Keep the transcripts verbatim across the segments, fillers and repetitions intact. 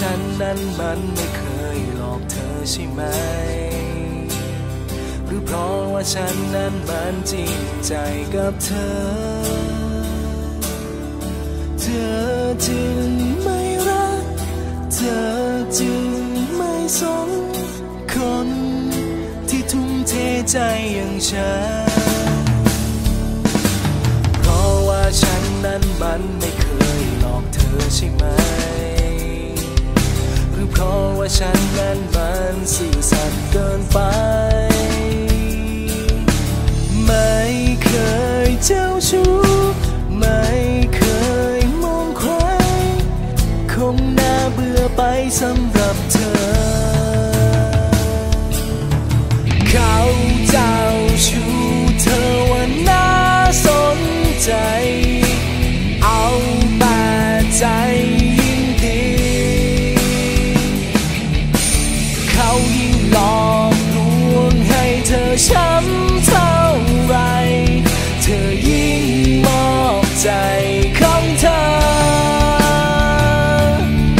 ฉันนั้นมันไม่เคยหลอกเธอใช่ไหมหรือเพราะว่าฉันนั้นมันจริงใจกับเธอเธอจึงไม่รักเธอจึงไม่สมคนที่ทุ่มเทใจอย่างฉันเพราะว่าฉันนั้นมันไม่เคยหลอกเธอใช่ไหมหรือเพราะว่าฉันนั้นมันซื่อสัตย์เกินไปไม่เคยเจ้าชู้ไม่เคยมองใครคงน่าเบื่อไปสำหรับเธอเขาเจ้าชู้เธอว่าน่าสนใจเอาแต่ใจยิ่งดีเขายิ่งหลอกลวงให้เธอช้ำเท่าไรเธอยิ่งมอบใจของเธอ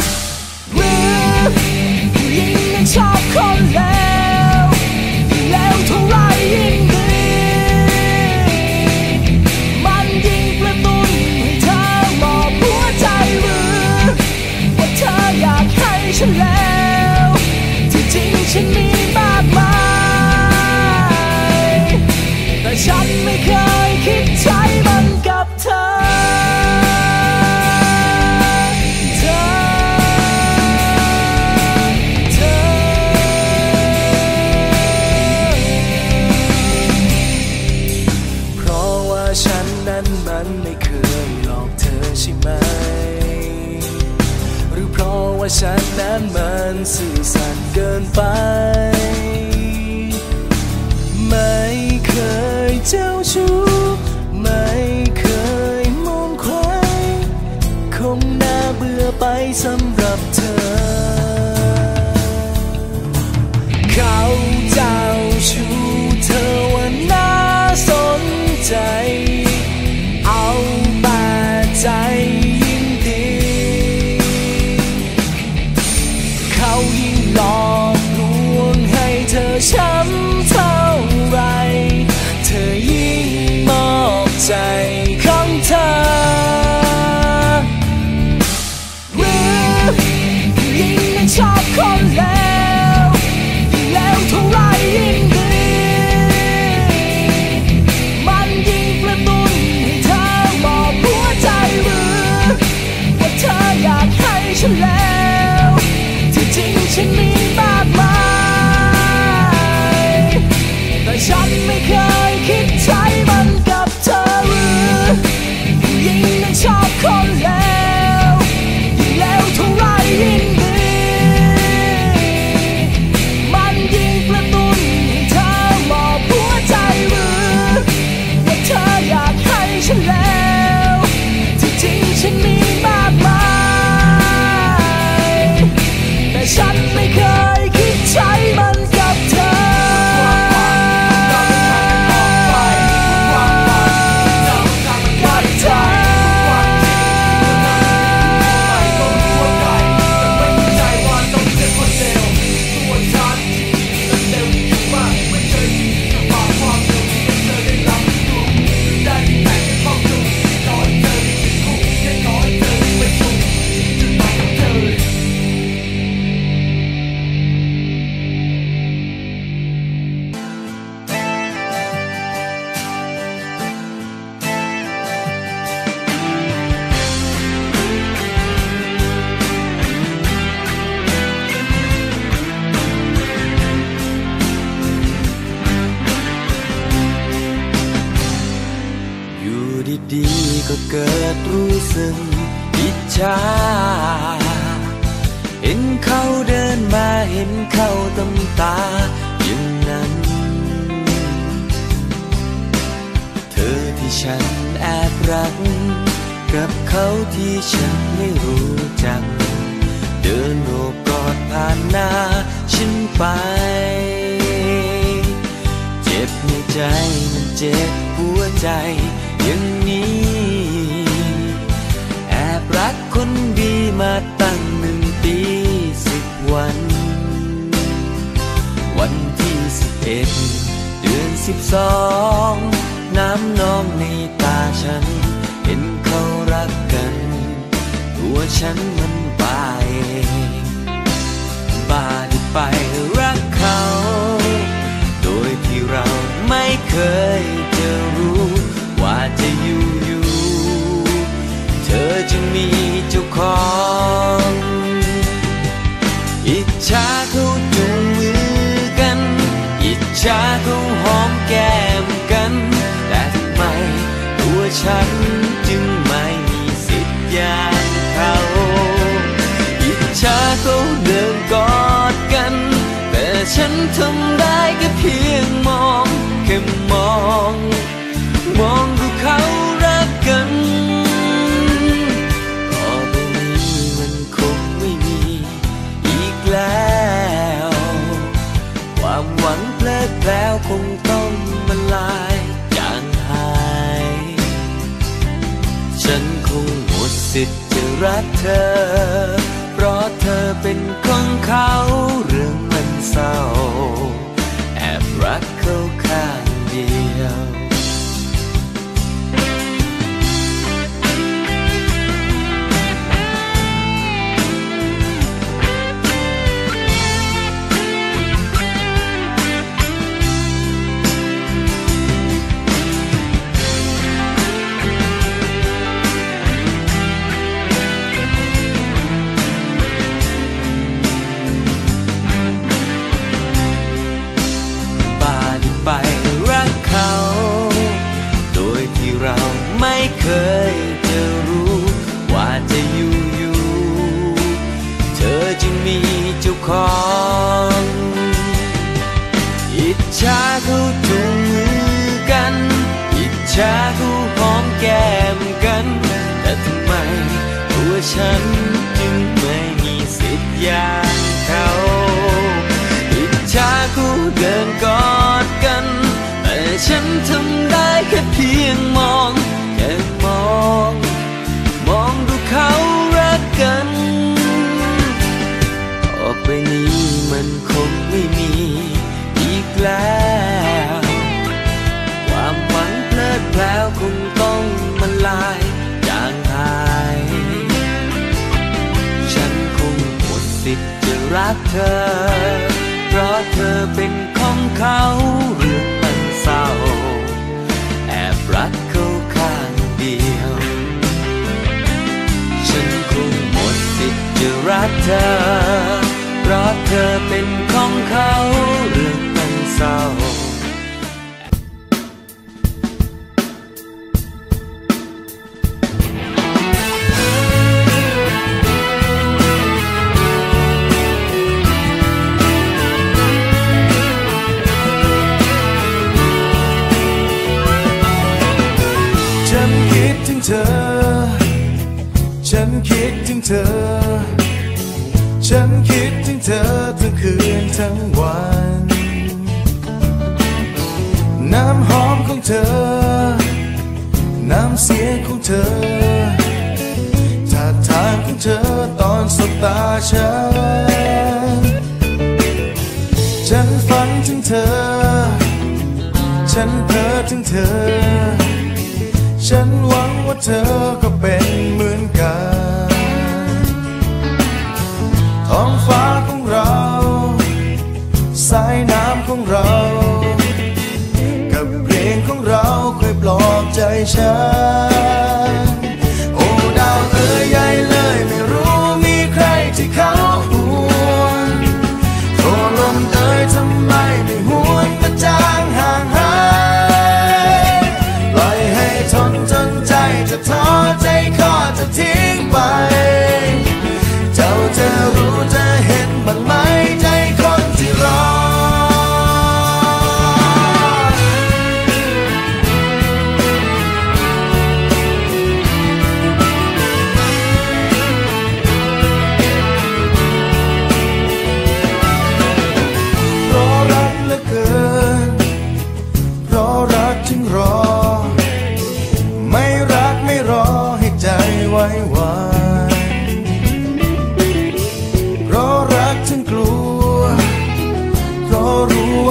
หรือผู้หญิงนั้นชอบคนแล้วแล้วเท่าไรยิ่งดีมันยิ่งกระตุ้นให้เธอมอบหัวใจหรือว่าเธออยากให้ฉันแล้วที่จริงฉันมีมากมายฉันไม่เคยคิดใช้มันกับเธอเธอเธอเพราะว่าฉันนั้นมันไม่เคยหลอกเธอใช่ไหมหรือเพราะว่าฉันนั้นมันซื่อสัตย์เกินไปไม่เคยเจ้าชู้ไม่เคยมองใครคงน่าเบื่อไปสำหรับเธอเขาเจ้าชู้เธอว่าน่าสนใจเอาแต่ใจยิ่งดีเขายิ่งหลอกลวงให้เธอช้ำเท่าไรเธอยิ่งมอบใจของเธอหรือผู้หญิงนั้นชอบคนแล้วแล้วเท่าไรยิ่งดีมันยิ่งกระตุ้นให้เธอมอบหัวใจหรือว่าเธออยากให้ฉันแล้วที่จริงฉันมีมากมายฉันไม่เคยคิดใช้มันกับเธอหรือผู้หญิงนั้นชอบคนแล้วยิ่งแล้วเท่าไรยิ่งดีมันยิ่งกระตุ้นให้เธอมอบหัวใจหรือว่าเธออยากให้ฉันแล้วที่จริงฉันมีมากมายแต่ฉันไม่เคยคิดใช้มันกับเธอเห็นเขาเดินมาเห็นเขาตำตาอย่างนั้นเธอที่ฉันแอบรักกับเขาที่ฉันไม่รู้จักเดินโอบกอดผ่านหน้าฉันไปเจ็บในใจมันเจ็บหัวใจอย่างนี้รักคนดีมาตั้งหนึ่งปี ที่สิบเอ็ดเดือนสิบสองน้ำนองในตาฉันเห็นเขารักกันหัวฉันมันไปบาดไปรักเขาโดยที่เราไม่เคยจะรู้ว่าจะอยู่อยู่เธอจึงมีเจ้าของอิจฉาเขาจูงมือกันอิจฉาเขาหอมแก้มกันแต่ทำไมตัวฉันจึงไม่มีสิทธิ์อย่างเขาอิจฉาเขาเดินกอดกันแต่ฉันทำได้แค่เพียงมองแค่มองมองดูเขารักกันต่อไปนี้มันคงไม่มีอีกแล้วความหวังแปลกแปลวคงต้องมาลายจางหายฉันคงหมดสิทธิ์จะรักเธอเพราะเธอเป็นของเขาเรื่องมันเศร้าแอบรักเขาข้างเดียวเคยจะรู้ว่าจะอยู่อยู่เธอจึงมีเจ้าของอิจฉาเขาจูงมือกันอิจฉาเขาหอมแก้มกันแต่ทำไมตัวฉันจึงไม่มีสิทธิ์อย่างเขาอิจฉาเขาเดินกอดกันแต่ฉันทำได้แค่เพียงมองมองมองดูเขารักกันต่อไปนี้มันคงไม่มีอีกแล้วความหวังเพลิดเพลินคงต้องมาลายจางหายฉันคงหมดสิทธิ์จะรักเธอเพราะเธอเป็นของเขาเรื่องมันเศร้าแอบรักเขาข้างฉันคงหมดสิทธิ์จะรักเธอเพราะเธอเป็นของเขาเรื่องมันเศร้าเธอฉันคิดถึงเธอฉันคิดถึงเธอทั้งคืนทั้งวันน้ำหอมของเธอน้ำเสียงของเธอท่าทางของเธอตอนสบตาฉันฉันฝันถึงเธอฉันเพ้อถึงเธอฉันหวังว่าเธอก็เป็นเหมือนกันท้องฟ้าของเราสายน้ำของเรากับเพลงของเราเคยปลอบใจฉันโอ้ดาวเอ๋ยใหญ่เลยไม่รู้มีใครที่เขาห่วงโอ้ลมเอ๋ยทำไมไม่หวนมาจางห่างหายทนจนใจจะท้อใจขอจะทิ้งไปเจ้าจะรู้จะเห็นบ้างไหมใจคนที่รอ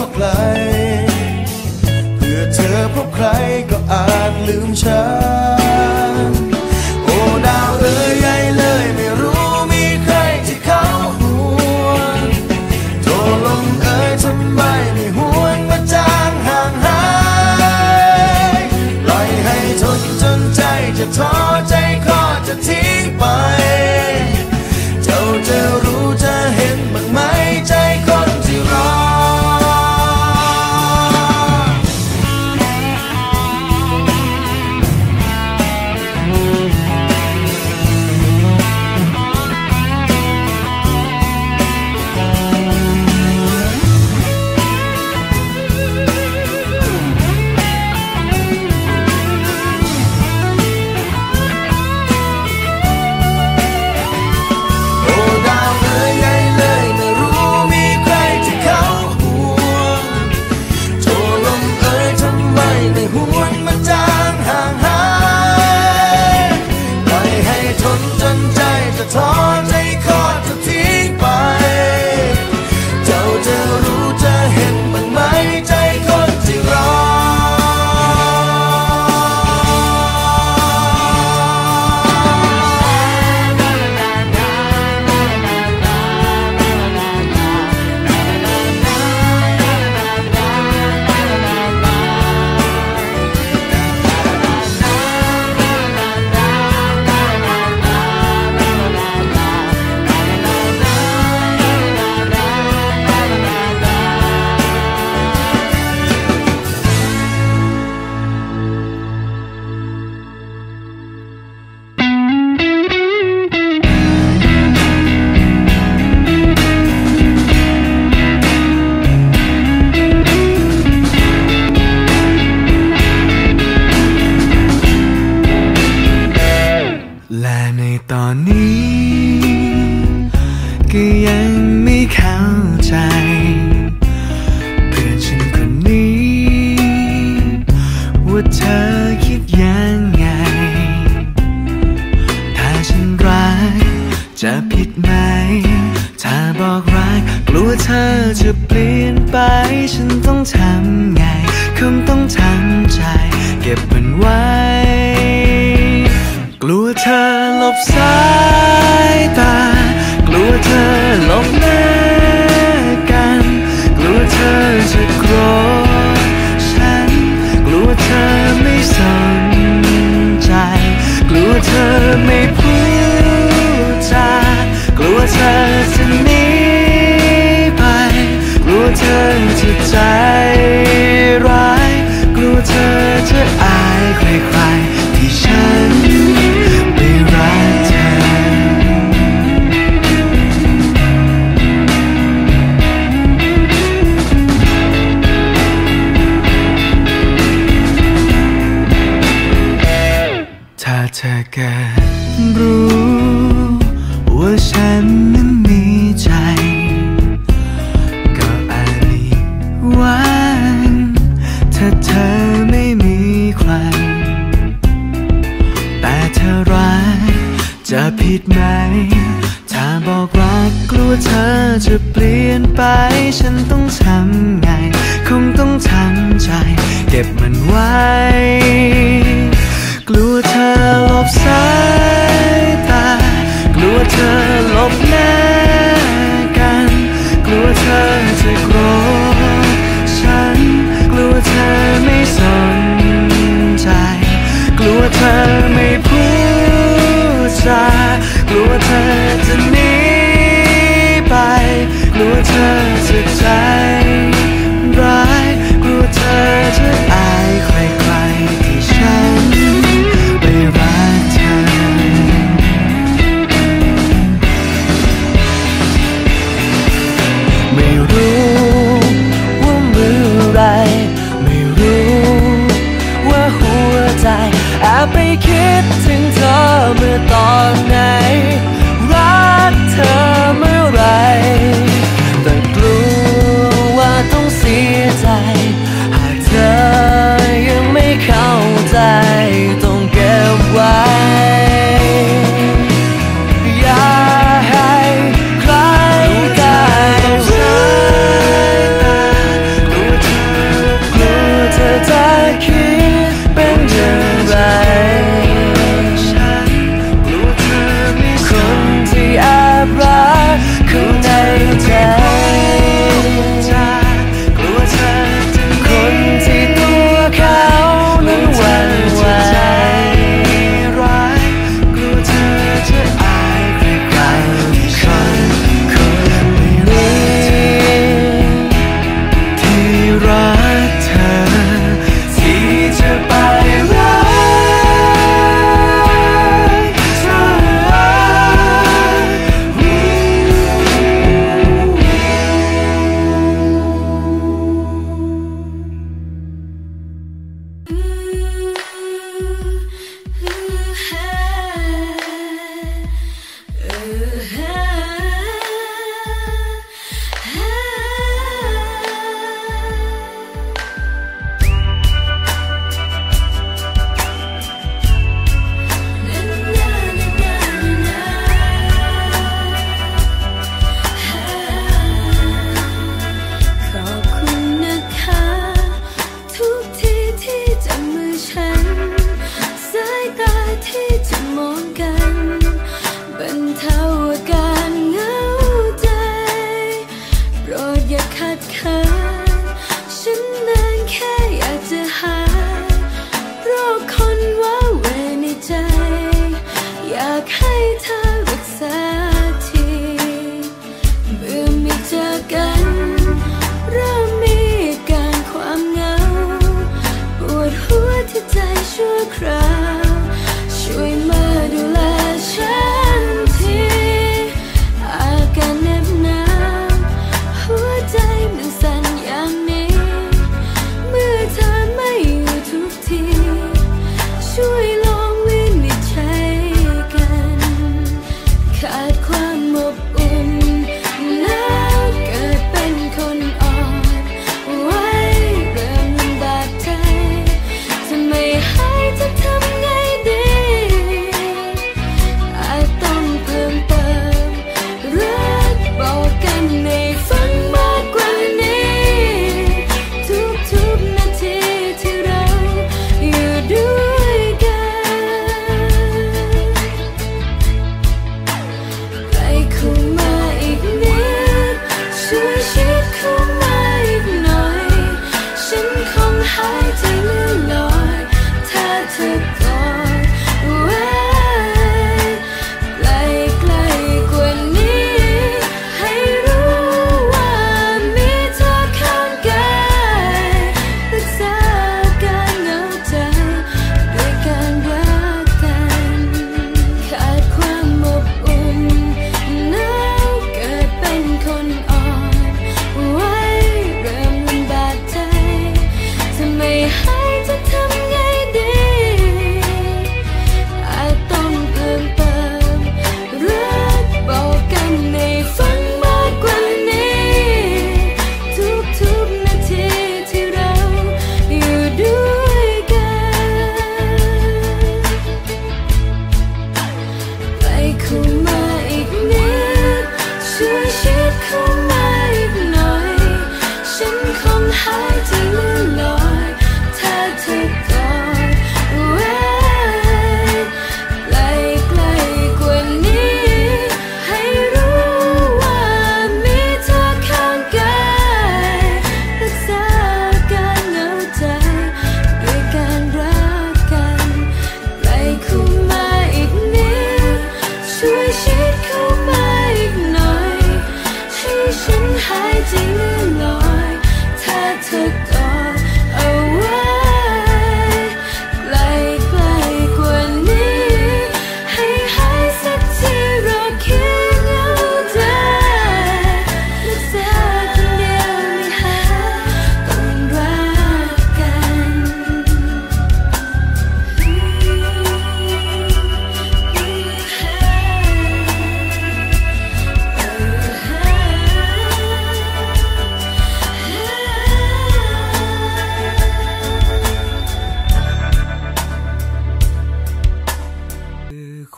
ะใครเพื่อเธอพบใครก็อาจลืมฉันโอ้ดาวเอ๋ยใหญ่เลยไม่รู้มีใครที่เขาห่วงโทรลมเอ๋ยทำไมไม่ห่วงมาจางห่างหายปล่อยให้ทนจนใจจะท้อใจคอจะทิ้งไปเจ้าจะรู้จะเห็นบ้างไหมใจคนที่รอกลัวเธอจะหนีไปกลัวเธอจะใจ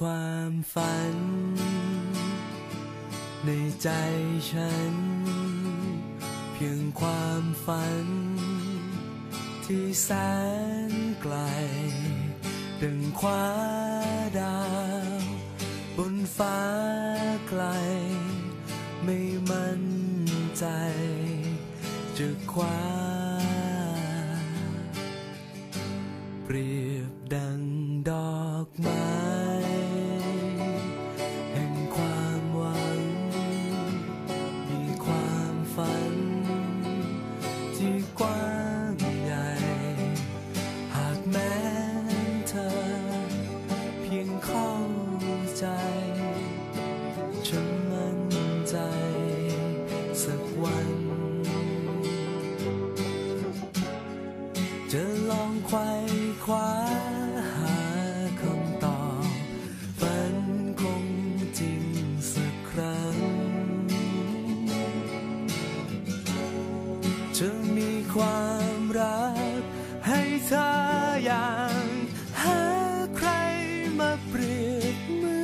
ความฝันในใจฉันเพียงความฝันที่แสนไกลดังคว้าดาวบนฟ้าไกลไม่มั่นใจจะคว้าเปรียบดังดอกไม้จะลองไขว่คว้าหาคำตอบฝันคงจริงสักครั้งจะมีความรักให้เธออย่างหาใครมาเปรียบเหมื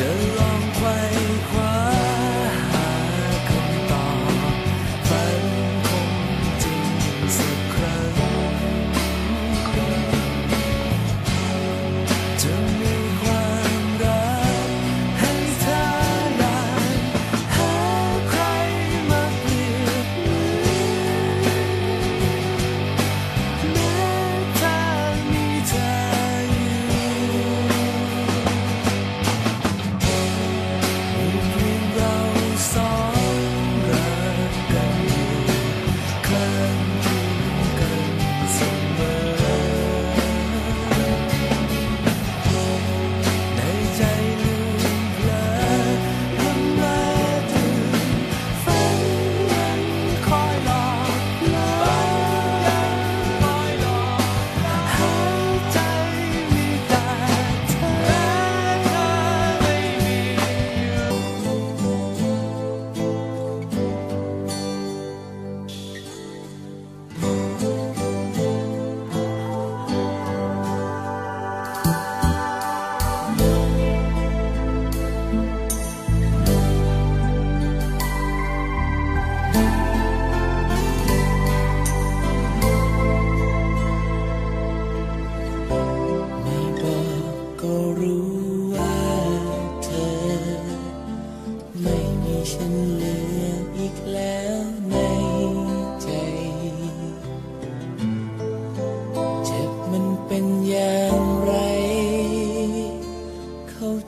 จะลองไขว่คว้าหาคำตอบฝันคงจริงสักครั้งจะมีความรักให้เธอได้หาใครมาเปรียบเหมือนแม้เธอมีเธอ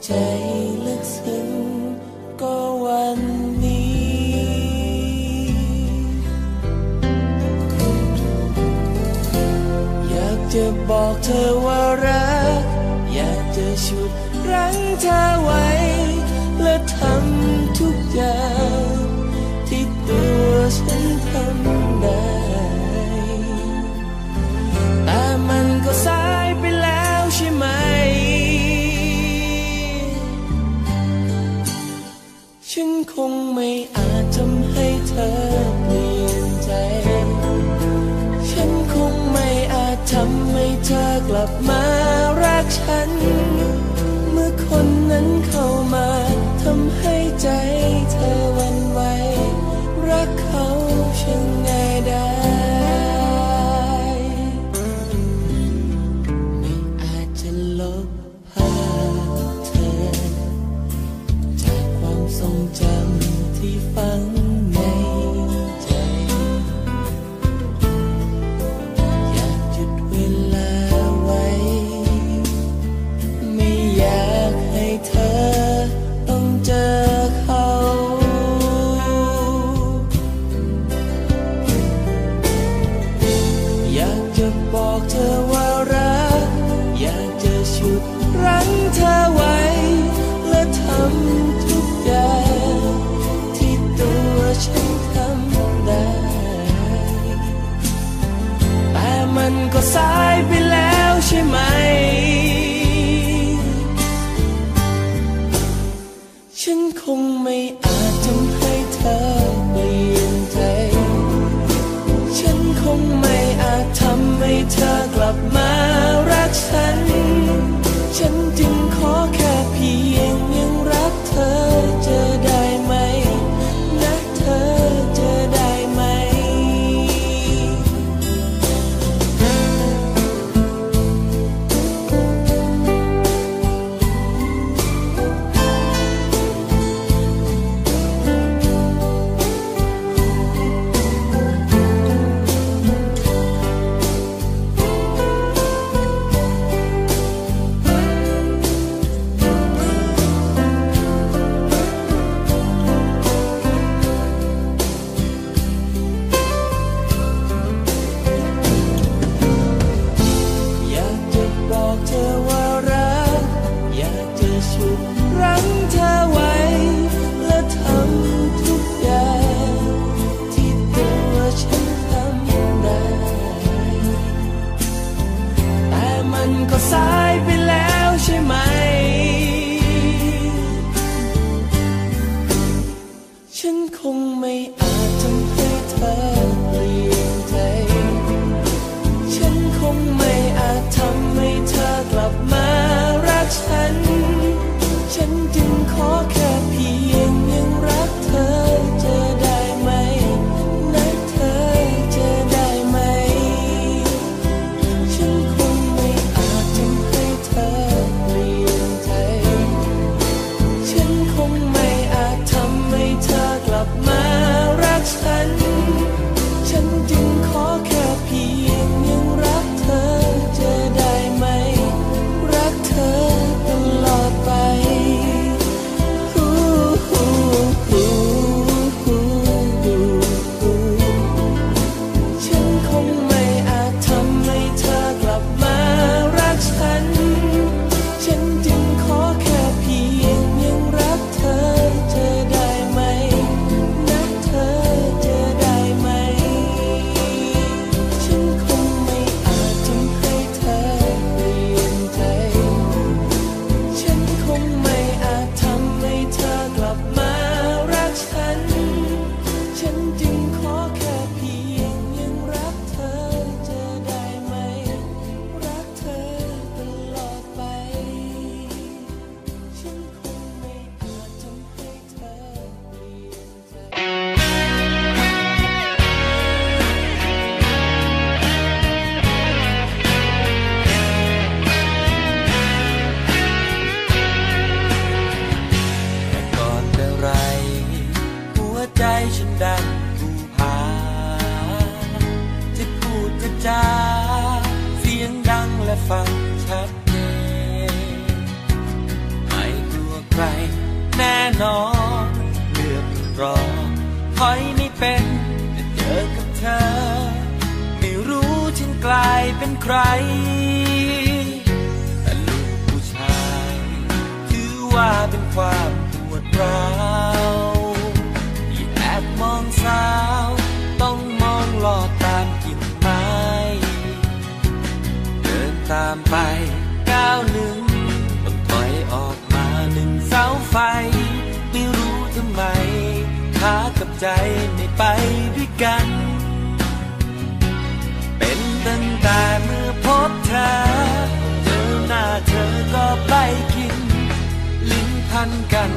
ใจลึกซึ้งก็วันนี้อยากจะบอกเธอว่ารักอยากจะฉุดรั้งเธอไว้และทำทุกอย่างที่ตัวฉันทำได้ ำให้เธอกลับมารักฉันเมื่อคนนั้นเข้ามาทำให้ใจเธอหวั่นไหวรักเขาช่างง่ายดายไม่อาจจะลบภาพเธอจากความทรงจำที่ฝังในใจอยากหยุดเวลาไว้ไม่อยากให้เธอต้องเจอเขาอยากจะบอกเธอว่ารักอยากจะฉุดรั้งเธอไว้และทำทุกอย่างที่ตัวฉันทำได้แต่มันก็สายไปแล้วใช่ไหมฉันคงไม่อาจทำให้เธอเปลี่ยนใจฉันคงไม่อาจทำให้เธอกลับมารักฉันฉันจึงขอแค่เพียงยังรักเธอจะได้ไหมนะเธอจะได้ไหมเป็นตั้งแต่เมื่อพบ พันกัน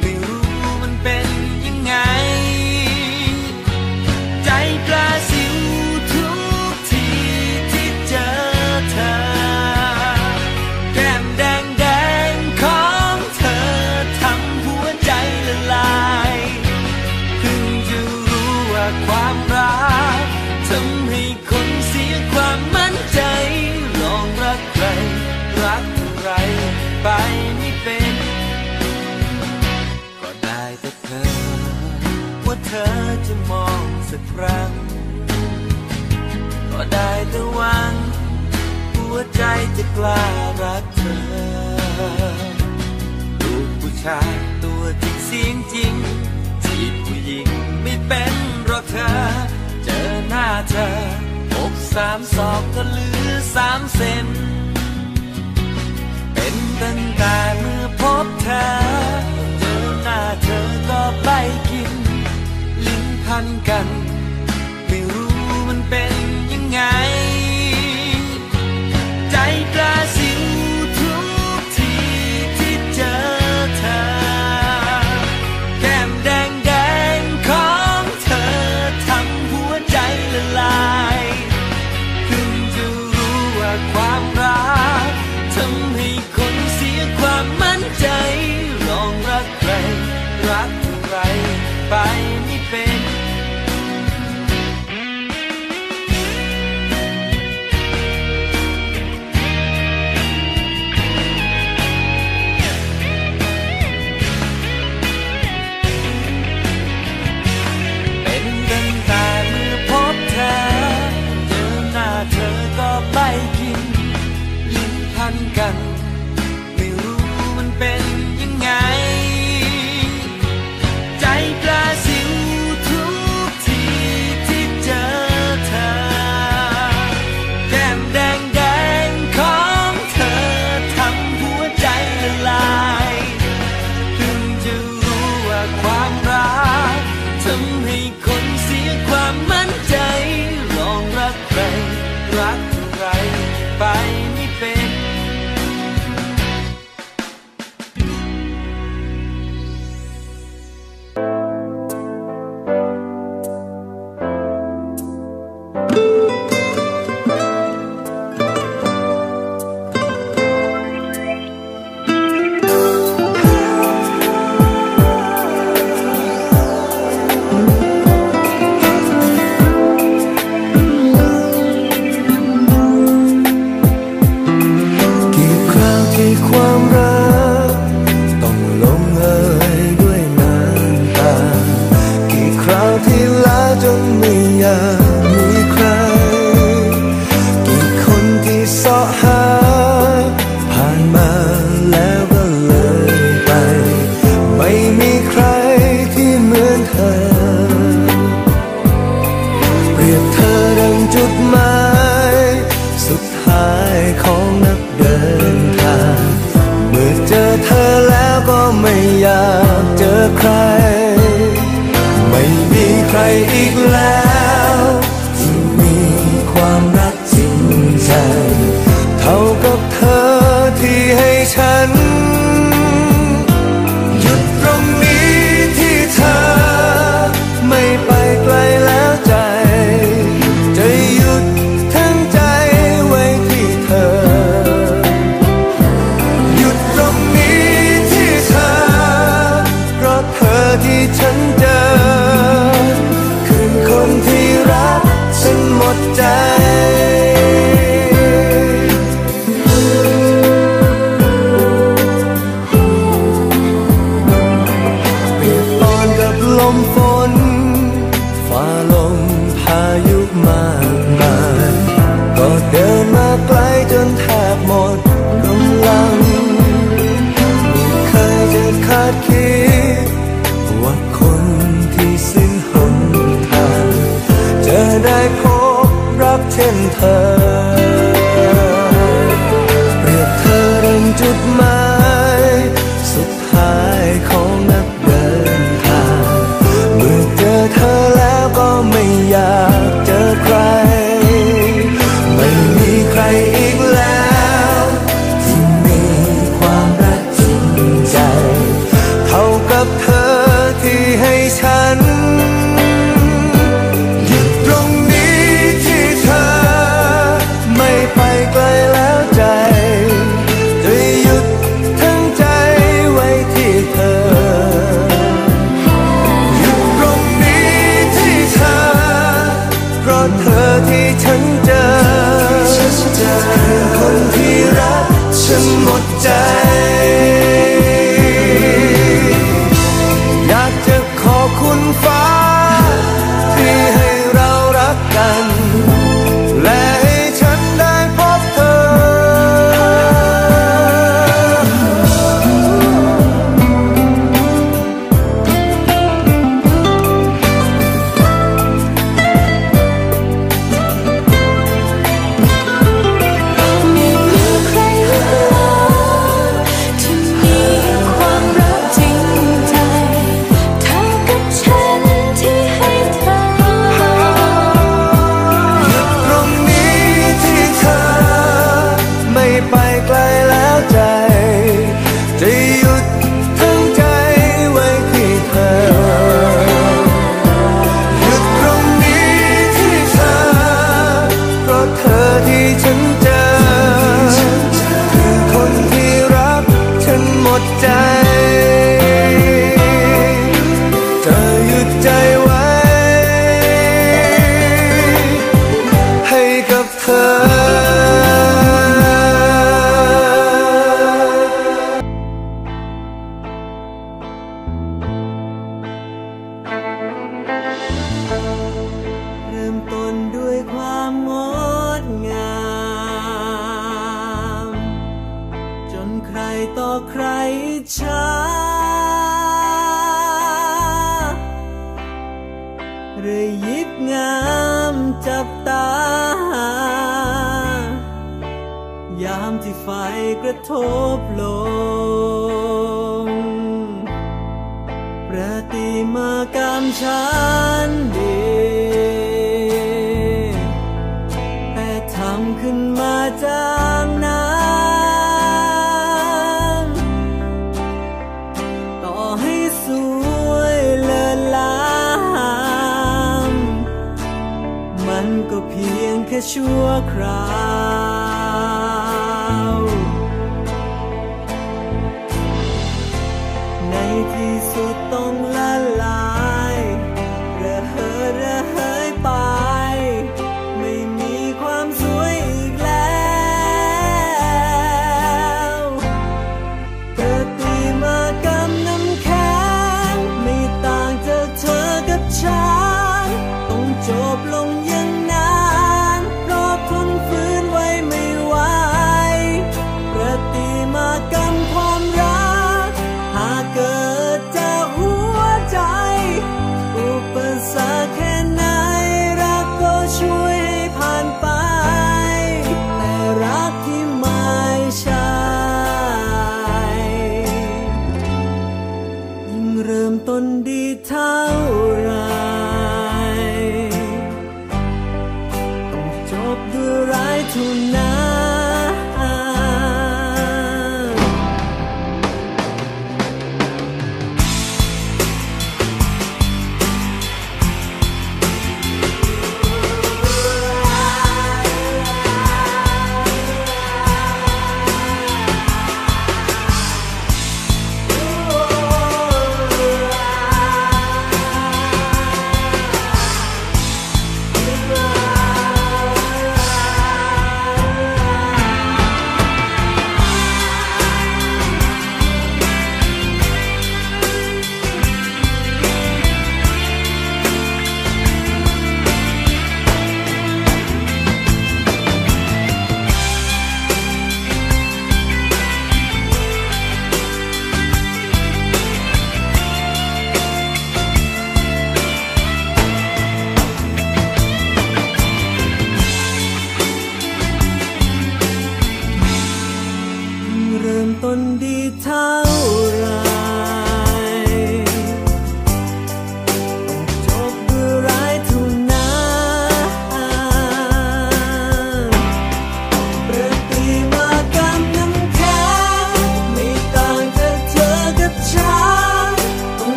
ไม่รู้มันเป็นยังไงใจปลาสิวทุกทีที่เจอเธอแก้มแดงแดงของเธอทำหัวใจละลายเพิ่งจะรู้ว่าความรักทำให้คนเสียความมั่นใจลองรักใครรักอะไรไปไม่เป็นก็ได้แต่เธอว่าเธอจะมองสักครั้งก็ได้แต่หวังหัวใจจะกล้ารักเธอลูกผู้ชายตัวจริงเสียงจริงจีบผู้หญิงไม่เป็นหรอกเธอเจอหน้าเธออกสามศอกทะลือสามเซนเป็นตั้งแต่เมื่อพบเธอเจอหน้าเธอก็ไปกินลิ้นพันกันไม่รู้มันเป็นยังไงใจปลาสิวทุกทีที่เจอเธอแก้มแดงแดงของเธอทำหัวใจละลายเพิ่งจะรู้ว่าความรักทำให้คนเสียความมั่นใจลองรักใครรักใครไปไม่เป็นเป็นตั้งแต่เมื่อพบเธอเจอหน้าเธอก็ไปกินพันกันไม่รู้มันเป็นยังไงใจปลาสิวทุกทีที่เจอเธอแก้มแดงแดงของเธอทำหัวใจละลายเพิ่งจะรู้ว่าความรักทำให้คนเสียความมั่นใจลองรักใครรักใครไปไม่เป็น เธอชั่วคราวในที่สุดต้องละลายระเหยระเหยไปไม่มีความสวยอีกแล้วเธอตีมากำน้ำแข็งไม่ต่างจากเธอกับฉันต้องจบลงอย่างนั้นเ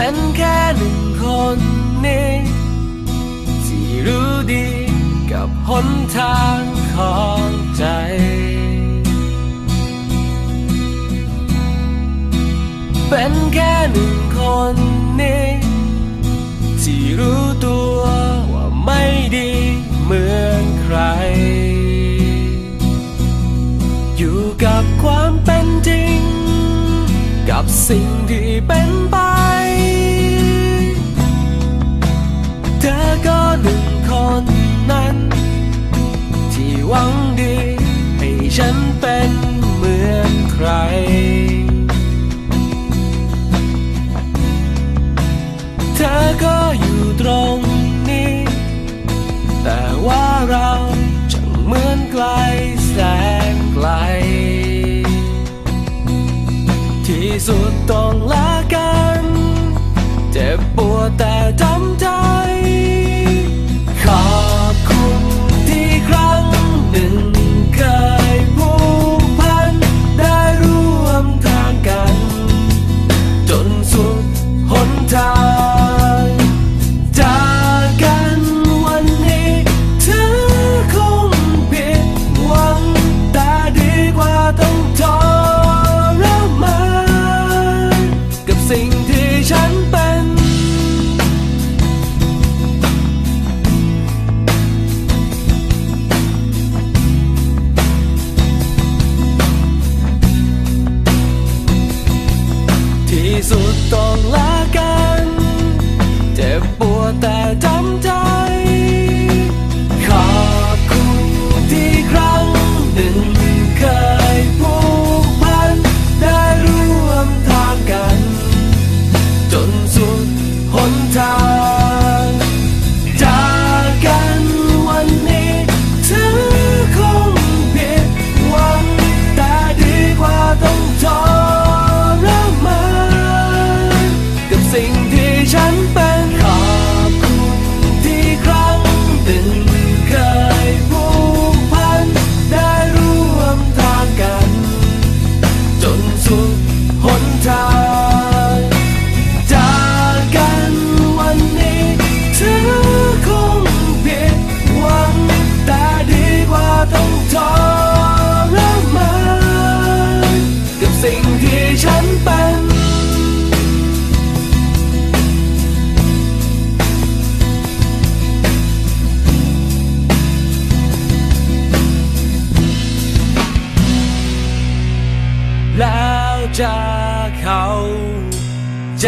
ป็นแค่หนึ่งคนนี้ที่รู้ดีกับหนทางของใจเป็นแค่หนึ่งคนนี้ที่รู้ตัวว่าไม่ดีเหมือนใครอยู่กับความเป็นจริงกับสิ่งที่เป็น สุดตรงละกันเจ็บปวดแต่จำใจขอบคุณที่ครั้งหนึ่งเคยผูกพันได้ร่วมทางกันจนสุดหนทางจากกันวันนี้เธอคงผิดหวังแต่ดีกว่าต้องทรมานกับสิ่งที่ฉันเป็นที่สุดต้องละกันเจ็บปวดแต่จำใจขอบคุณที่ครั้งหนึ่งเคยผูกพันได้ร่วมทางกันจนสุดหนทางจากกันวันนี้เธอคงผิดหวังแต่ดีกว่าต้องทรมานกับสิ่งที่ฉันเป็นขอบคุณที่ครั้งหนึ่งเคยผูกพันได้ร่วมทางกันจนสุดหนทางจากกันวันนี้เธอคงผิดหวังแต่ดีกว่าต้องทรมานกับสิ่งที่ฉันเป็นแล้วจะเข้าใจ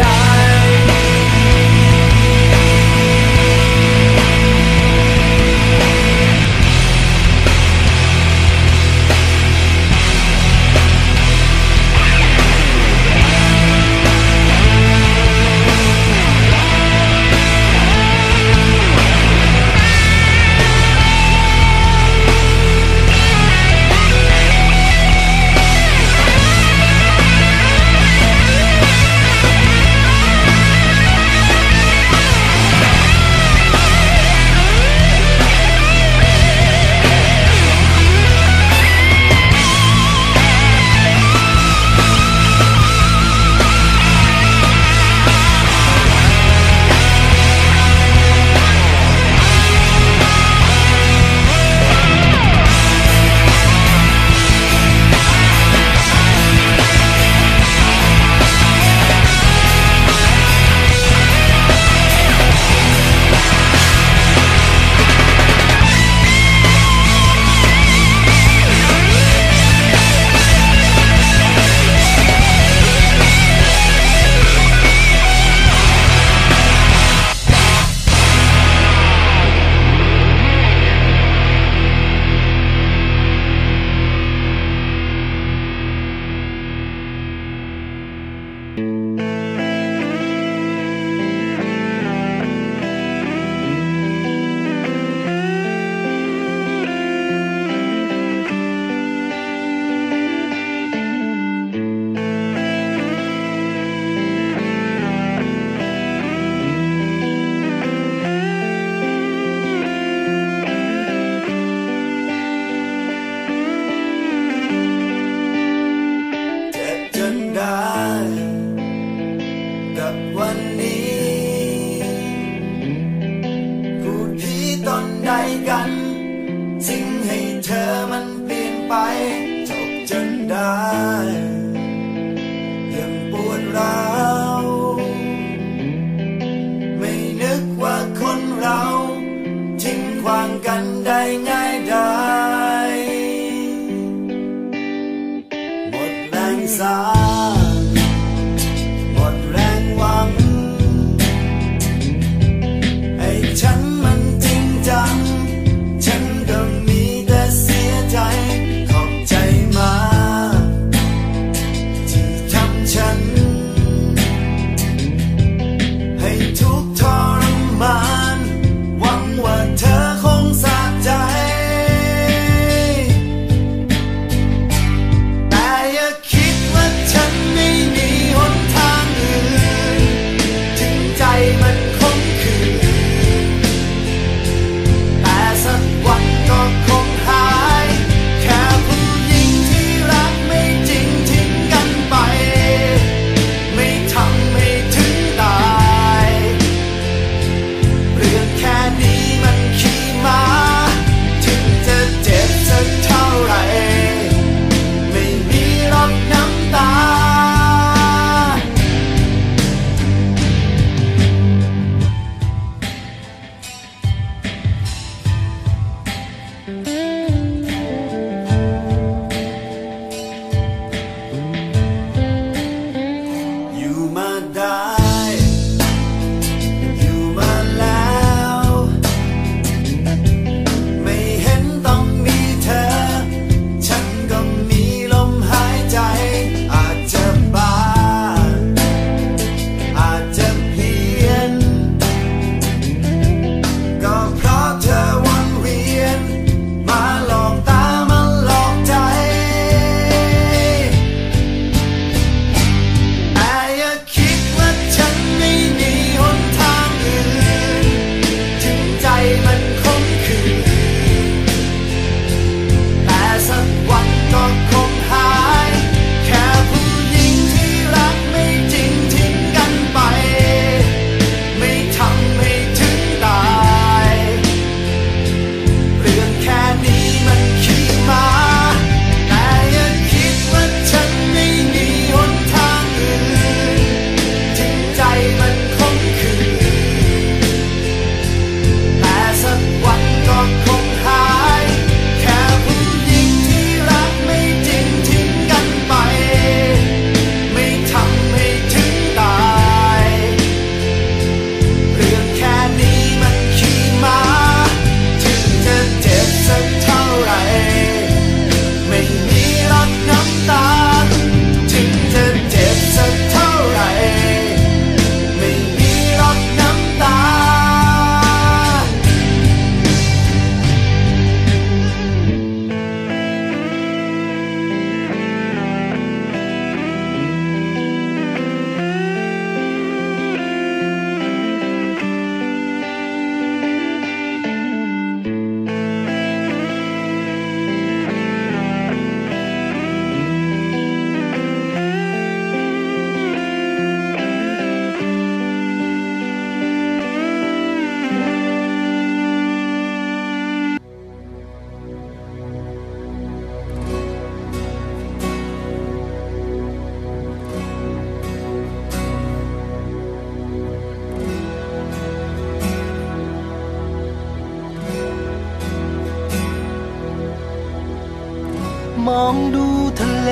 องดูทะเล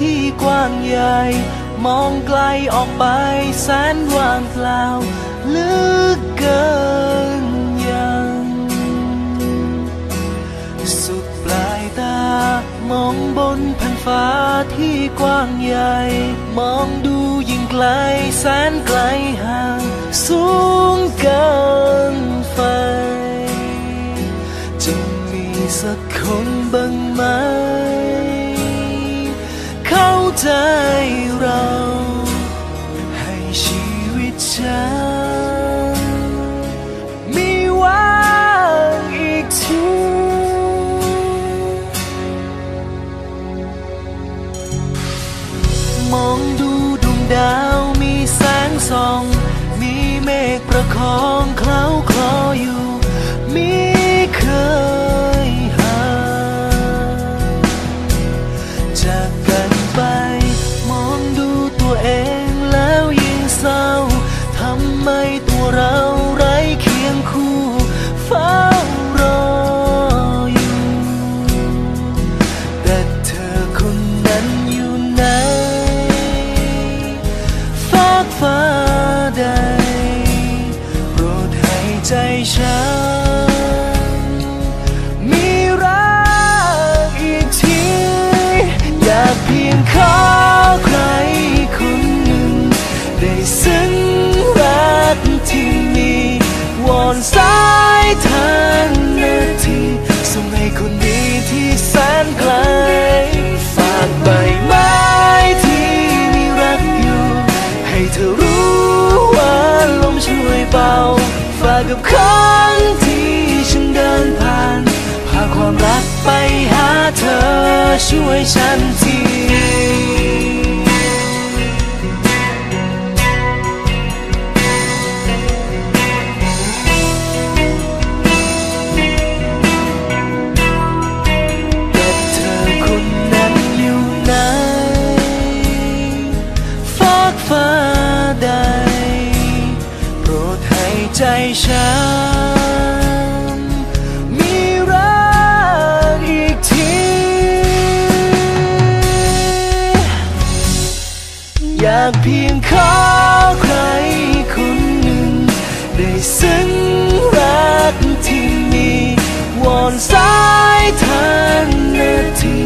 ที่กว้างใหญ่มองไกลออกไปแสนว่างเปล่าลึกเกินยังสุดปลายตามองบนแผ่นฟ้าที่กว้างใหญ่มองดูยิ่งไกลแสนไกลห่างสูงเกินฝันจะมีสักคนบ้างไหมเข้าใจเราให้ชีวิตฉันมีหวังอีกทีมองดูดวงดาวมีแสงส่องมีเมฆประคองเคล้าคลออยู่มีเคยห่างจากกันไปมองดูตัวเองแล้วยิ่งเศร้าทำไมตัวเราไร้เคียงคู่เฝ้ารออยู่แต่เธอคนนั้นอยู่ไหนฟากฟ้าใดโปรดให้ใจฉันขอใครคนหนึ่งได้ซึ้งรักที่มีวอนสายทางนาทีส่งให้คนดีที่แสนไกลฝากใบไม้ที่มีรักอยู่ให้เธอรู้ว่าลมช่วยเป่าฝากกับคนที่ฉันเดินผ่านพาความรักไปหาเธอช่วยฉันทีเพียงขอใครคนหนึ่งได้ซึ้งรักที่มีวอนสายทางนาที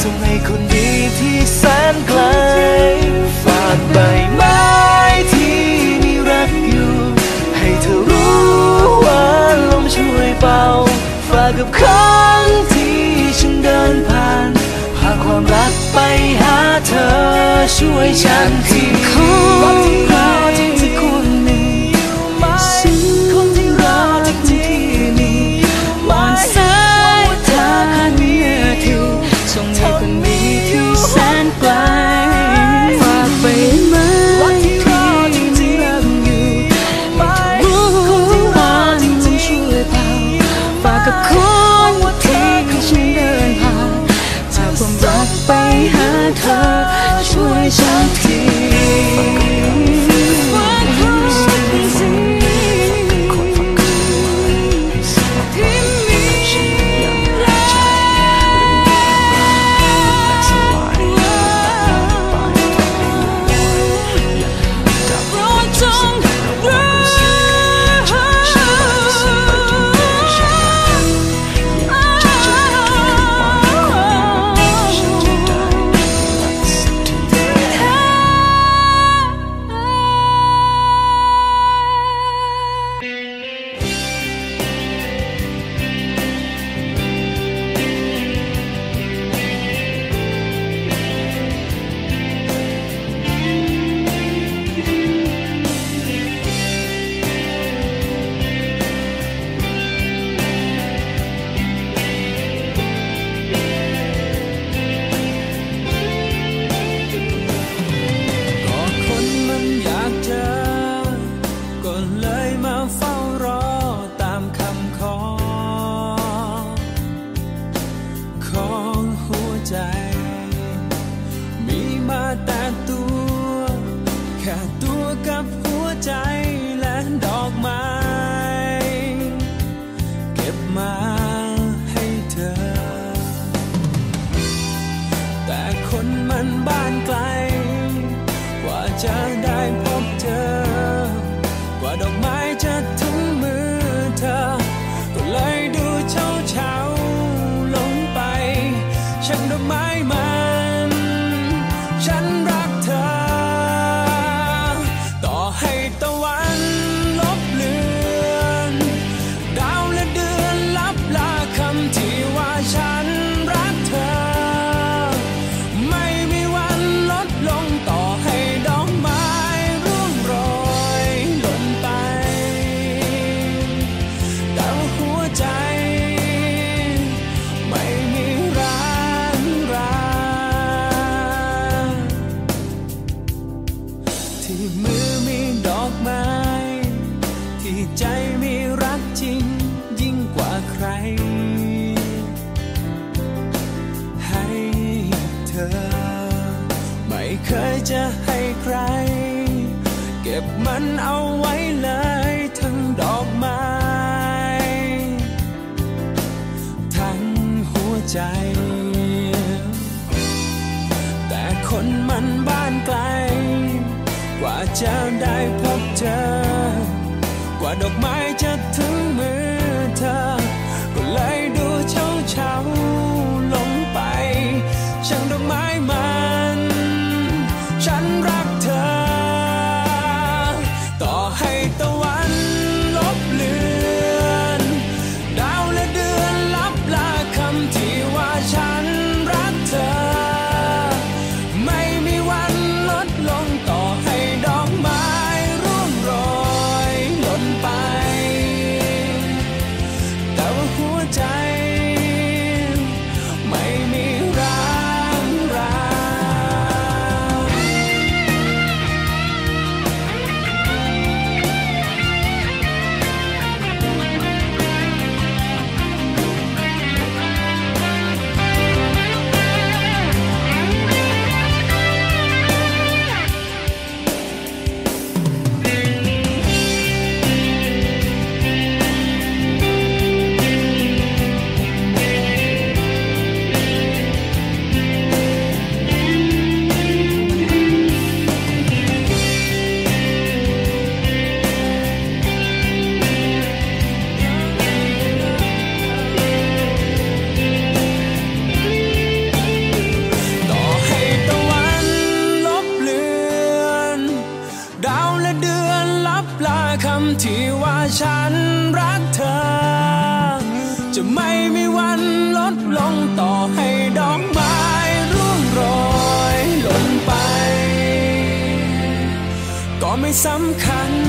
ส่งให้คนดีที่แสนไกลฝากใบไม้ที่มีรักอยู่ให้เธอรู้ว่าลมช่วยเป่าฝากกับคนที่ฉันเดินผ่านพาความรักไปหาเธอช่วยฉันทีคนที่รักจริงๆคนนี้ฉันคนที่รักจริงๆนี้วันสายทางนี้ที่ส่งให้คนดีที่แสนไกลฝากไปไหมที่รักจริงๆรักอยู่รู้คนที่รักจริงๆช่วยเผาฝากกับคนที่ฉันเดินผ่านพาความรักไปหาเธอช่วยฉันที เคยจะให้ใครเก็บมันเอาไว้เลยทั้งดอกไม้ทั้งหัวใจแต่คนมันบ้านไกลกว่าจะได้พบเจอกว่าดอกไม้จะถึงมือเธอก็เลยดูเฉาเฉาลงไปช่างดอกไม้มันฉันรักเธอต่อให้ตะวันลบเลือนดาวและเดือนลับลาคำที่ว่าฉันรักเธอไม่มีวันลดลงต่อให้ดอกไม้ร่วงโรยหล่นไปแต่ว่าหัวใจที่ว่าฉันรักเธอจะไม่มีวันลดลงต่อให้ดอกไม้ร่วงโรยหล่นไปก็ไม่สำคัญ